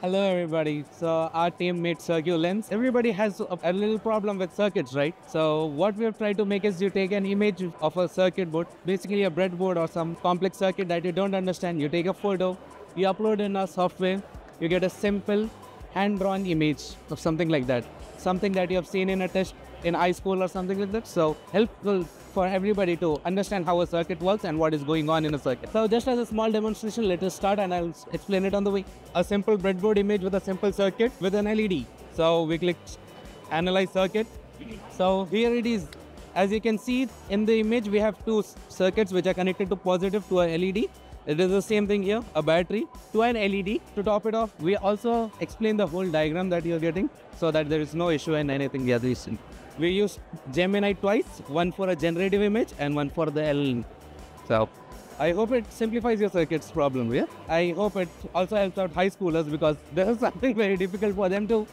Hello everybody, so our team made CircuLens. Everybody has a little problem with circuits, right? So what we've tried to make is you take an image of a circuit board, basically a breadboard or some complex circuit that you don't understand. You take a photo, you upload in our software, you get a simple hand-drawn image of something like that. Something that you have seen in a test in high school or something like that. So helpful for everybody to understand how a circuit works and what is going on in a circuit. So just as a small demonstration, let us start and I'll explain it on the way. A simple breadboard image with a simple circuit with an LED. So we clicked analyze circuit. So here it is. As you can see in the image, we have two circuits which are connected to positive to a LED. It is the same thing here, a battery to an LED. To top it off, we also explain the whole diagram that you're getting so that there is no issue in anything the other is. We use Gemini twice, one for a generative image and one for the LLM. So I hope it simplifies your circuits problem here. Yeah? I hope it also helps out high schoolers because this is something very difficult for them to